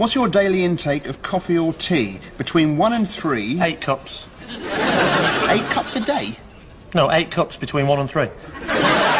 What's your daily intake of coffee or tea? Between 1 and 3... 8 cups. 8 cups a day? No, 8 cups between 1 and 3.